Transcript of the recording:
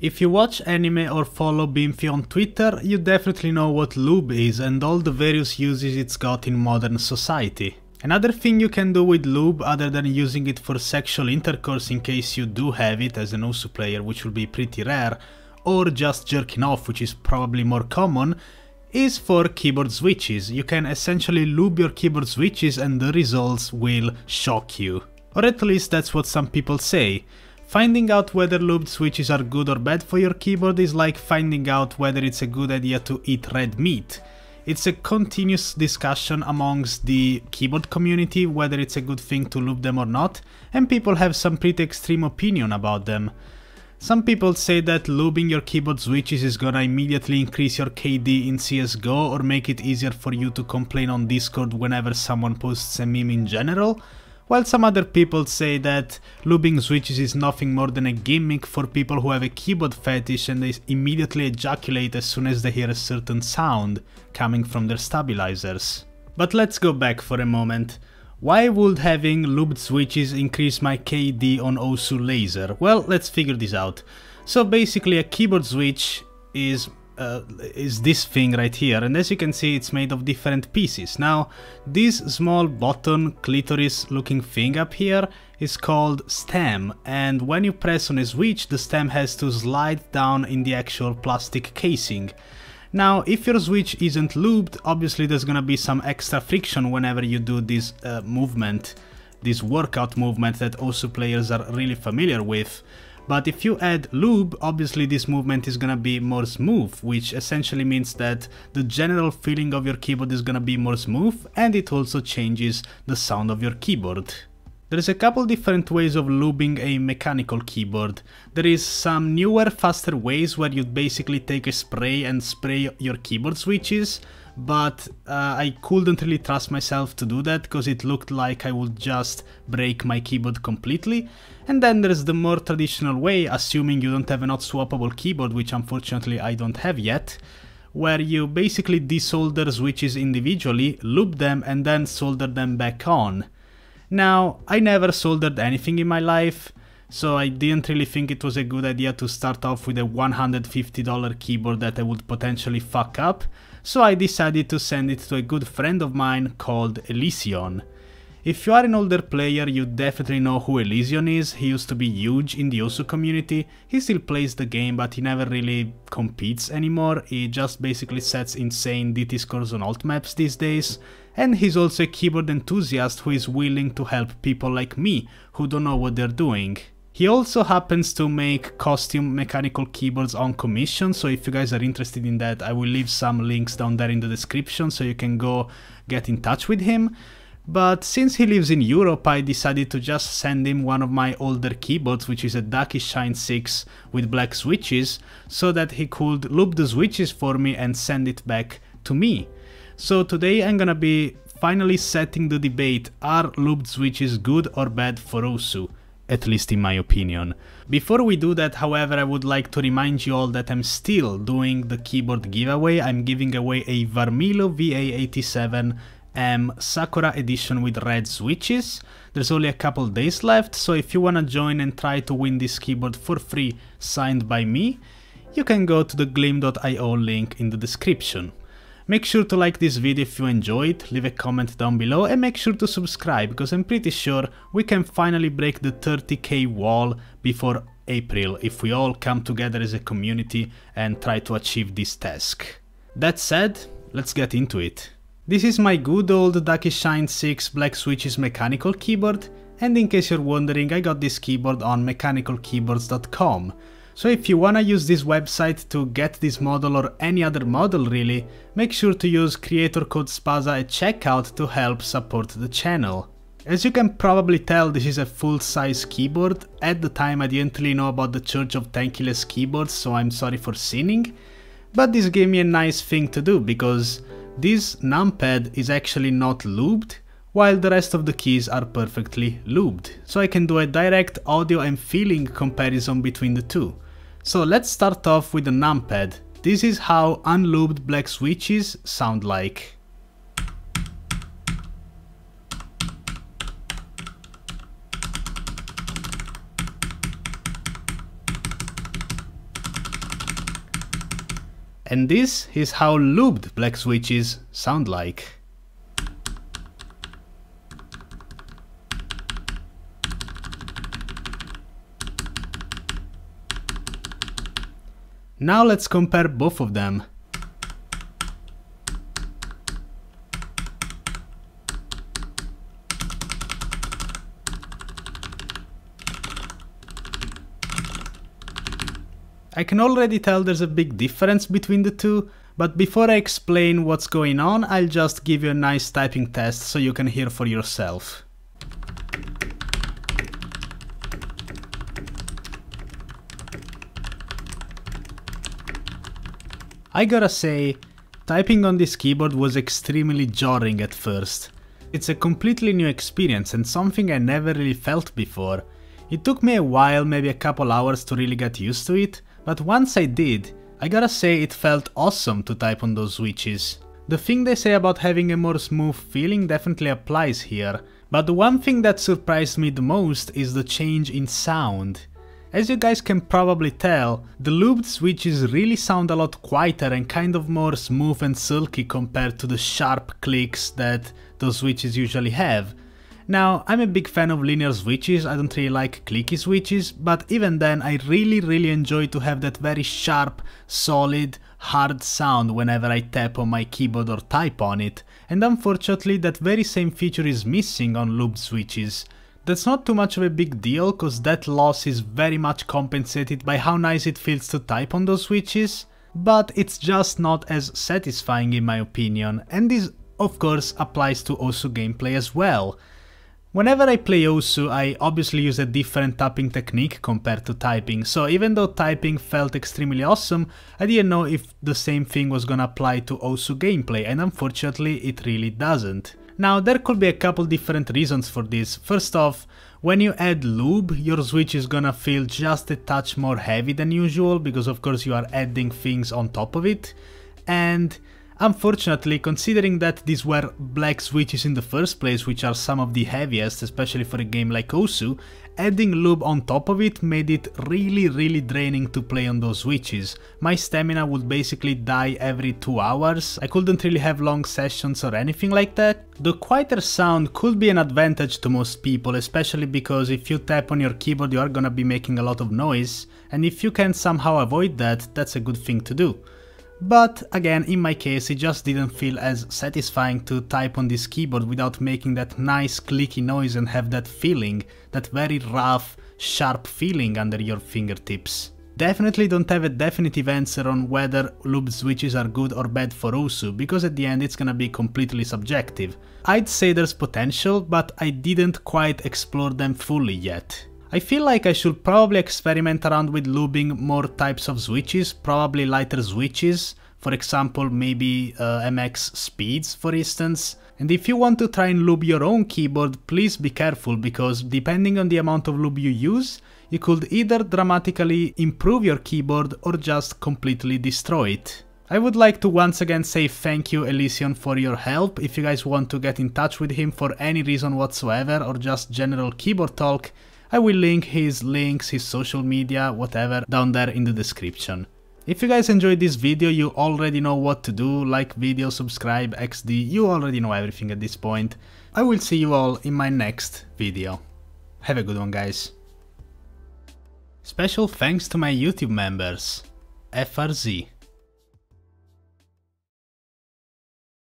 If you watch anime or follow Beamfi on Twitter, you definitely know what lube is and all the various uses it's got in modern society. Another thing you can do with lube, other than using it for sexual intercourse in case you do have it as an osu player, which will be pretty rare, or just jerking off, which is probably more common, is for keyboard switches. You can essentially lube your keyboard switches and the results will shock you. Or at least that's what some people say. Finding out whether lubed switches are good or bad for your keyboard is like finding out whether it's a good idea to eat red meat. It's a continuous discussion amongst the keyboard community whether it's a good thing to lube them or not, and people have some pretty extreme opinion about them. Some people say that lubing your keyboard switches is gonna immediately increase your KD in CSGO or make it easier for you to complain on Discord whenever someone posts a meme in general. While some other people say that lubing switches is nothing more than a gimmick for people who have a keyboard fetish and they immediately ejaculate as soon as they hear a certain sound coming from their stabilizers. But let's go back for a moment. Why would having lubed switches increase my KD on osu laser? Well, let's figure this out. So basically a keyboard switch is this thing right here, and as you can see it's made of different pieces. Now this small button clitoris looking thing up here is called stem, and when you press on a switch the stem has to slide down in the actual plastic casing. Now if your switch isn't lubed, obviously there's gonna be some extra friction whenever you do this movement, this workout movement that osu players are really familiar with. But if you add lube, obviously this movement is gonna be more smooth, which essentially means that the general feeling of your keyboard is gonna be more smooth, and it also changes the sound of your keyboard. There's a couple different ways of lubing a mechanical keyboard. There is some newer, faster ways where you basically take a spray and spray your keyboard switches, but I couldn't really trust myself to do that because it looked like I would just break my keyboard completely. And then there's the more traditional way, assuming you don't have an hot-swappable keyboard, which unfortunately I don't have yet, where you basically desolder switches individually, lube them and then solder them back on. Now, I never soldered anything in my life, so I didn't really think it was a good idea to start off with a $150 keyboard that I would potentially fuck up, so I decided to send it to a good friend of mine called Elysion. If you are an older player, you definitely know who Elysion is. He used to be huge in the osu community. He still plays the game, but he never really competes anymore. He just basically sets insane DT scores on alt maps these days. And he's also a keyboard enthusiast who is willing to help people like me, who don't know what they're doing. He also happens to make custom mechanical keyboards on commission, so if you guys are interested in that, I will leave some links down there in the description so you can go get in touch with him. But since he lives in Europe, I decided to just send him one of my older keyboards, which is a Ducky Shine 6 with black switches, so that he could loop the switches for me and send it back to me. So today I'm gonna be finally setting the debate, are looped switches good or bad for osu? At least in my opinion. Before we do that, however, I would like to remind you all that I'm still doing the keyboard giveaway. I'm giving away a Varmilo VA87M Sakura edition with red switches. There's only a couple days left, so if you wanna join and try to win this keyboard for free signed by me, you can go to the Gleam.io link in the description. Make sure to like this video if you enjoyed, leave a comment down below and make sure to subscribe because I'm pretty sure we can finally break the 30k wall before April if we all come together as a community and try to achieve this task. That said, let's get into it. This is my good old Ducky Shine 6 Black Switches mechanical keyboard, and in case you're wondering, I got this keyboard on mechanicalkeyboards.com. So if you wanna use this website to get this model or any other model really, make sure to use creator code SPAZA at checkout to help support the channel. As you can probably tell, this is a full-size keyboard. At the time I didn't really know about the Church of Tankless Keyboards, so I'm sorry for sinning, but this gave me a nice thing to do because this numpad is actually not lubed, while the rest of the keys are perfectly lubed. So I can do a direct audio and feeling comparison between the two. So let's start off with the numpad. This is how unlubed black switches sound like. And this is how looped black switches sound like. Now let's compare both of them. I can already tell there's a big difference between the two, but before I explain what's going on, I'll just give you a nice typing test so you can hear for yourself. I gotta say, typing on this keyboard was extremely jarring at first. It's a completely new experience and something I never really felt before. It took me a while, maybe a couple hours to really get used to it, but once I did, I gotta say it felt awesome to type on those switches. The thing they say about having a more smooth feeling definitely applies here, but the one thing that surprised me the most is the change in sound. As you guys can probably tell, the looped switches really sound a lot quieter and kind of more smooth and silky compared to the sharp clicks that those switches usually have. Now, I'm a big fan of linear switches, I don't really like clicky switches, but even then I really enjoy to have that very sharp, solid, hard sound whenever I tap on my keyboard or type on it, and unfortunately that very same feature is missing on looped switches. That's not too much of a big deal, cause that loss is very much compensated by how nice it feels to type on those switches, but it's just not as satisfying in my opinion, and this of course applies to osu gameplay as well. Whenever I play osu, I obviously use a different tapping technique compared to typing, so even though typing felt extremely awesome, I didn't know if the same thing was gonna apply to osu gameplay, and unfortunately it really doesn't. Now, there could be a couple different reasons for this. First off, when you add lube, your switch is gonna feel just a touch more heavy than usual, because of course you are adding things on top of it. And unfortunately, considering that these were black switches in the first place, which are some of the heaviest, especially for a game like osu, adding lube on top of it made it really draining to play on those switches. My stamina would basically die every 2 hours, I couldn't really have long sessions or anything like that. The quieter sound could be an advantage to most people, especially because if you tap on your keyboard you are gonna be making a lot of noise, and if you can somehow avoid that, that's a good thing to do. But again, in my case, it just didn't feel as satisfying to type on this keyboard without making that nice clicky noise and have that feeling, that very rough, sharp feeling under your fingertips. Definitely don't have a definitive answer on whether looped switches are good or bad for osu, because at the end it's gonna be completely subjective. I'd say there's potential, but I didn't quite explore them fully yet. I feel like I should probably experiment around with lubing more types of switches, probably lighter switches, for example maybe MX speeds for instance. And if you want to try and lube your own keyboard, please be careful, because depending on the amount of lube you use, you could either dramatically improve your keyboard or just completely destroy it. I would like to once again say thank you Elysion for your help. If you guys want to get in touch with him for any reason whatsoever or just general keyboard talk, I will link his links, his social media, whatever, down there in the description. If you guys enjoyed this video, you already know what to do, like video, subscribe, XD, you already know everything at this point. I will see you all in my next video. Have a good one, guys. Special thanks to my YouTube members, FRZ.